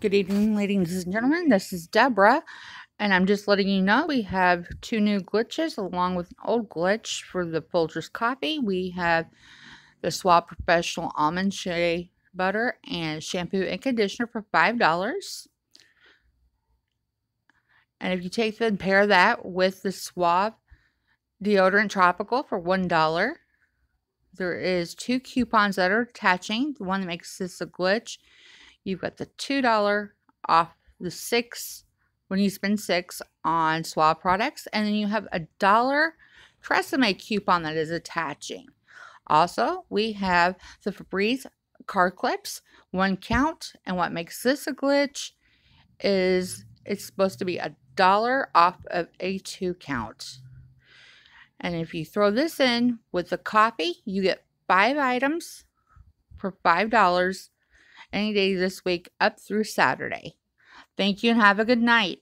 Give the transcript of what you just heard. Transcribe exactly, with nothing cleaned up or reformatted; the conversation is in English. Good evening, ladies and gentlemen. This is Deborah, and I'm just letting you know we have two new glitches along with an old glitch for the Folgers Coffee. We have the Suave Professional Almond Shea Butter and Shampoo and Conditioner for five dollars. And if you take them, pair that with the Suave Deodorant Tropical for one dollar. There is two coupons that are attaching. The one that makes this a glitch, you've got the two dollar off the six when you spend six on Suave products. And then you have a dollar Tresemmé coupon that is attaching. Also, we have the Febreze card clips, one count. And what makes this a glitch is it's supposed to be a dollar off of a two count. And if you throw this in with the coffee, you get five items for five dollars any day this week up through Saturday. Thank you and have a good night.